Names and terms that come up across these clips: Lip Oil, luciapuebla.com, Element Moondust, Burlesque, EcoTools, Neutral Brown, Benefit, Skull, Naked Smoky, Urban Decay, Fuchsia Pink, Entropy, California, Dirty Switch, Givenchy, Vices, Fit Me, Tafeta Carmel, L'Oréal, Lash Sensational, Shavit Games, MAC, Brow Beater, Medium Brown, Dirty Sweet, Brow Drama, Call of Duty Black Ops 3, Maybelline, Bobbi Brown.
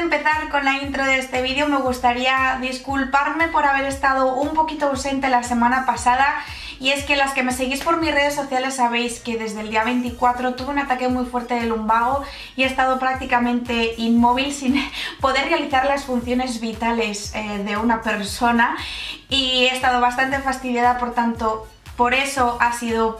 de empezar con la intro de este vídeo, me gustaría disculparme por haber estado un poquito ausente la semana pasada. Y es que las que me seguís por mis redes sociales sabéis que desde el día 24 tuve un ataque muy fuerte de lumbago y he estado prácticamente inmóvil sin poder realizar las funciones vitales de una persona, y he estado bastante fastidiada, por tanto, por eso ha sido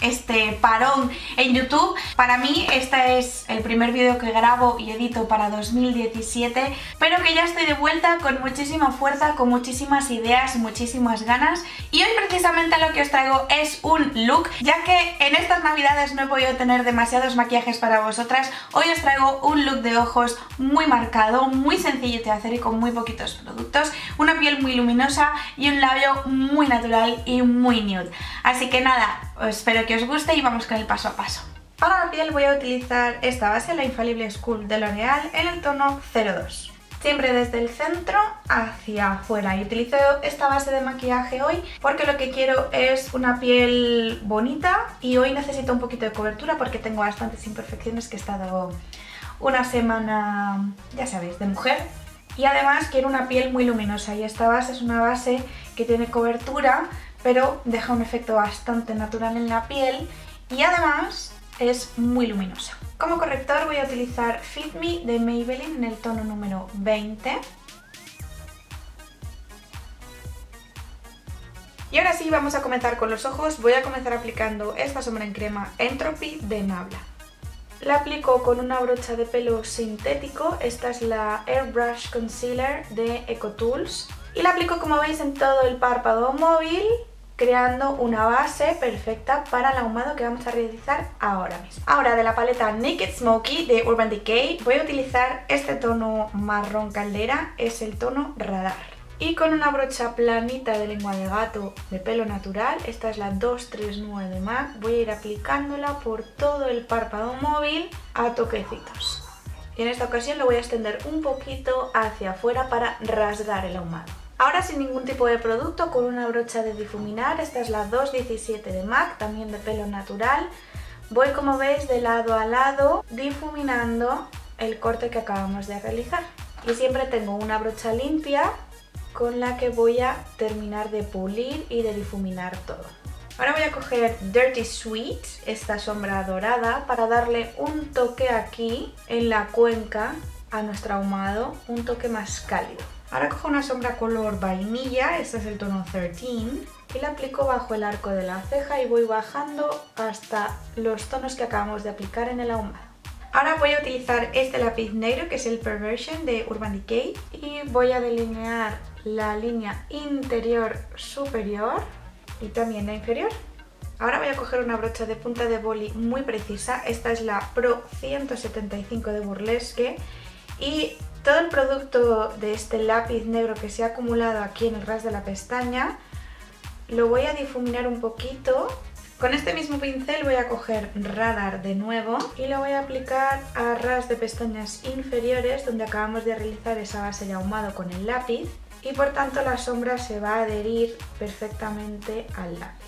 este parón en YouTube. Para mí este es el primer vídeo que grabo y edito para 2017, pero que ya estoy de vuelta con muchísima fuerza, con muchísimas ideas, muchísimas ganas. Y hoy precisamente lo que os traigo es un look, ya que en estas navidades no he podido tener demasiados maquillajes para vosotras. Hoy os traigo un look de ojos muy marcado, muy sencillo de hacer y con muy poquitos productos, una piel muy luminosa y un labio muy natural y muy nude. Así que nada, espero que os guste y vamos con el paso a paso. Para la piel voy a utilizar esta base, la infalible Skull de L'Oréal, en el tono 02. Siempre desde el centro hacia afuera, y utilizo esta base de maquillaje hoy porque lo que quiero es una piel bonita, y hoy necesito un poquito de cobertura porque tengo bastantes imperfecciones, que he estado una semana, ya sabéis, de mujer. Y además quiero una piel muy luminosa, y esta base es una base que tiene cobertura pero deja un efecto bastante natural en la piel, y además es muy luminosa. Como corrector voy a utilizar Fit Me de Maybelline en el tono número 20. Y ahora sí, vamos a comenzar con los ojos. Voy a comenzar aplicando esta sombra en crema Entropy de Nabla. La aplico con una brocha de pelo sintético, esta es la Airbrush Concealer de EcoTools. Y la aplico, como veis, en todo el párpado móvil, creando una base perfecta para el ahumado que vamos a realizar ahora mismo. Ahora, de la paleta Naked Smoky de Urban Decay voy a utilizar este tono marrón caldera, es el tono radar. Y con una brocha planita de lengua de gato de pelo natural, esta es la 239 de MAC, voy a ir aplicándola por todo el párpado móvil a toquecitos. Y en esta ocasión lo voy a extender un poquito hacia afuera para rasgar el ahumado. Ahora, sin ningún tipo de producto, con una brocha de difuminar, esta es la 217 de MAC, también de pelo natural, voy, como veis, de lado a lado difuminando el corte que acabamos de realizar. Y siempre tengo una brocha limpia con la que voy a terminar de pulir y de difuminar todo. Ahora voy a coger Dirty Sweet, esta sombra dorada, para darle un toque aquí en la cuenca a nuestro ahumado, un toque más cálido. Ahora cojo una sombra color vainilla, este es el tono 13, y la aplico bajo el arco de la ceja y voy bajando hasta los tonos que acabamos de aplicar en el ahumado. Ahora voy a utilizar este lápiz negro, que es el Perversion de Urban Decay, y voy a delinear la línea interior superior y también la inferior. Ahora voy a coger una brocha de punta de boli muy precisa, esta es la Pro 175 de Burlesque, y todo el producto de este lápiz negro que se ha acumulado aquí en el ras de la pestaña lo voy a difuminar un poquito. Con este mismo pincel voy a coger Radar de nuevo y lo voy a aplicar a ras de pestañas inferiores, donde acabamos de realizar esa base de ahumado con el lápiz, y por tanto la sombra se va a adherir perfectamente al lápiz.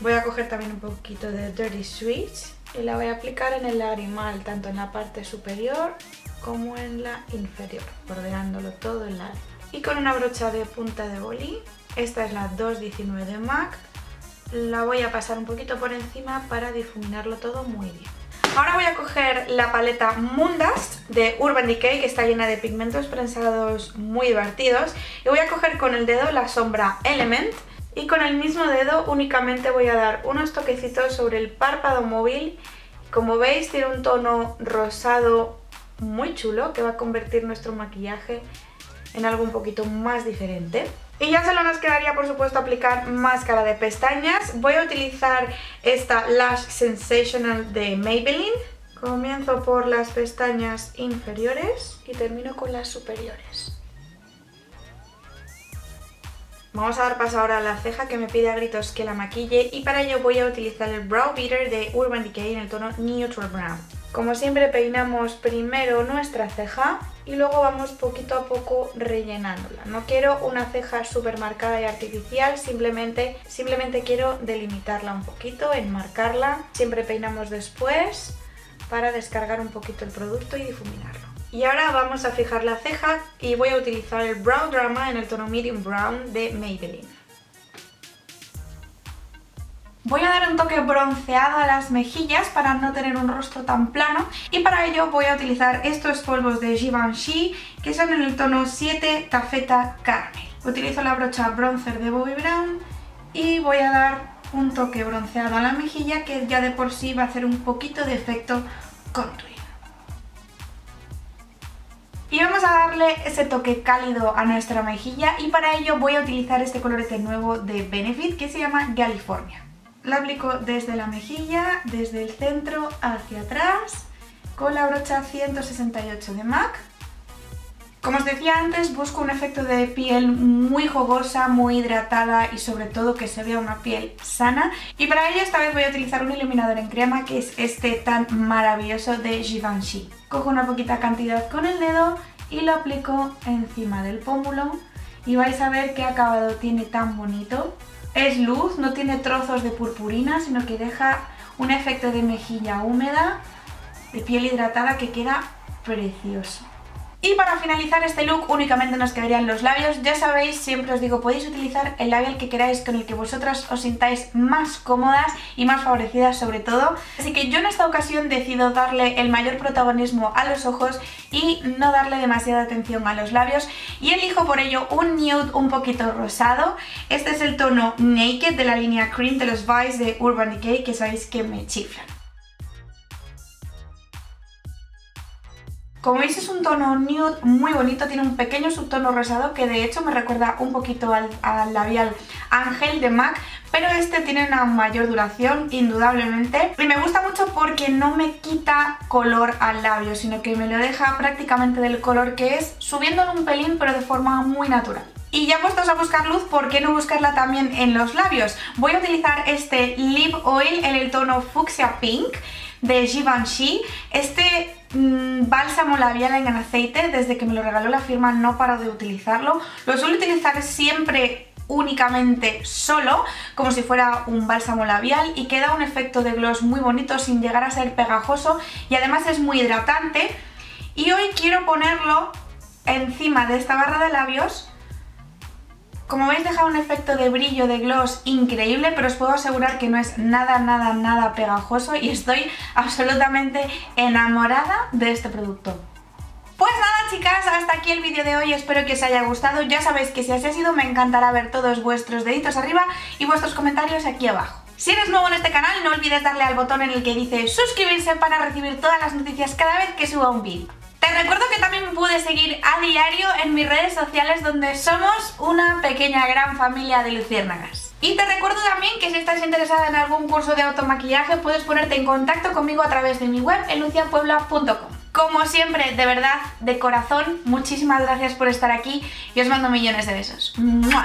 Voy a coger también un poquito de Dirty Switch y la voy a aplicar en el lagrimal, tanto en la parte superior como en la inferior, bordeándolo todo el labio. Y con una brocha de punta de boli, esta es la 219 de MAC, la voy a pasar un poquito por encima para difuminarlo todo muy bien. Ahora voy a coger la paleta Moondust de Urban Decay, que está llena de pigmentos prensados muy divertidos, y voy a coger con el dedo la sombra Element, y con el mismo dedo únicamente voy a dar unos toquecitos sobre el párpado móvil. Como veis, tiene un tono rosado muy chulo que va a convertir nuestro maquillaje en algo un poquito más diferente. Y ya solo nos quedaría, por supuesto, aplicar máscara de pestañas. Voy a utilizar esta Lash Sensational de Maybelline. Comienzo por las pestañas inferiores y termino con las superiores. Vamos a dar paso ahora a la ceja, que me pide a gritos que la maquille, y para ello voy a utilizar el Brow Beater de Urban Decay en el tono Neutral Brown. Como siempre, peinamos primero nuestra ceja y luego vamos poquito a poco rellenándola. No quiero una ceja súper marcada y artificial, simplemente quiero delimitarla un poquito, enmarcarla. Siempre peinamos después para descargar un poquito el producto y difuminarlo. Y ahora vamos a fijar la ceja y voy a utilizar el Brow Drama en el tono Medium Brown de Maybelline. Voy a dar un toque bronceado a las mejillas para no tener un rostro tan plano, y para ello voy a utilizar estos polvos de Givenchy que son en el tono 7 Tafeta Carmel. Utilizo la brocha bronzer de Bobbi Brown y voy a dar un toque bronceado a la mejilla que ya de por sí va a hacer un poquito de efecto contour. Y vamos a darle ese toque cálido a nuestra mejilla, y para ello voy a utilizar este colorete nuevo de Benefit que se llama California. La aplico desde la mejilla, desde el centro hacia atrás, con la brocha 168 de MAC. Como os decía antes, busco un efecto de piel muy jugosa, muy hidratada y sobre todo que se vea una piel sana. Y para ello esta vez voy a utilizar un iluminador en crema que es este tan maravilloso de Givenchy. Cojo una poquita cantidad con el dedo y lo aplico encima del pómulo y vais a ver qué acabado tiene tan bonito. Es luz, no tiene trozos de purpurina, sino que deja un efecto de mejilla húmeda, de piel hidratada que queda precioso. Y para finalizar este look únicamente nos quedarían los labios. Ya sabéis, siempre os digo, podéis utilizar el labial que queráis, con el que vosotras os sintáis más cómodas y más favorecidas sobre todo. Así que yo en esta ocasión decido darle el mayor protagonismo a los ojos y no darle demasiada atención a los labios. Y elijo por ello un nude un poquito rosado. Este es el tono Naked de la línea Cream de los Vices de Urban Decay, que sabéis que me chiflan. Como veis es un tono nude muy bonito, tiene un pequeño subtono rosado que de hecho me recuerda un poquito al labial Ángel de MAC, pero este tiene una mayor duración indudablemente, y me gusta mucho porque no me quita color al labio, sino que me lo deja prácticamente del color que es, subiéndolo un pelín pero de forma muy natural. Y ya puestos a buscar luz, ¿por qué no buscarla también en los labios? Voy a utilizar este Lip Oil en el tono Fuchsia Pink de Givenchy. Este bálsamo labial en aceite, desde que me lo regaló la firma no paro de utilizarlo. Lo suelo utilizar siempre únicamente solo, como si fuera un bálsamo labial, y queda un efecto de gloss muy bonito sin llegar a ser pegajoso, y además es muy hidratante. Y hoy quiero ponerlo encima de esta barra de labios. Como veis deja un efecto de brillo, de gloss increíble, pero os puedo asegurar que no es nada, nada, nada pegajoso y estoy absolutamente enamorada de este producto. Pues nada chicas, hasta aquí el vídeo de hoy, espero que os haya gustado. Ya sabéis que si así ha sido me encantará ver todos vuestros deditos arriba y vuestros comentarios aquí abajo. Si eres nuevo en este canal no olvides darle al botón en el que dice suscribirse para recibir todas las noticias cada vez que suba un vídeo. Te recuerdo que también me puedes seguir a diario en mis redes sociales donde somos una pequeña gran familia de luciérnagas. Y te recuerdo también que si estás interesada en algún curso de automaquillaje puedes ponerte en contacto conmigo a través de mi web en luciapuebla.com. Como siempre, de verdad, de corazón, muchísimas gracias por estar aquí y os mando millones de besos. ¡Mua!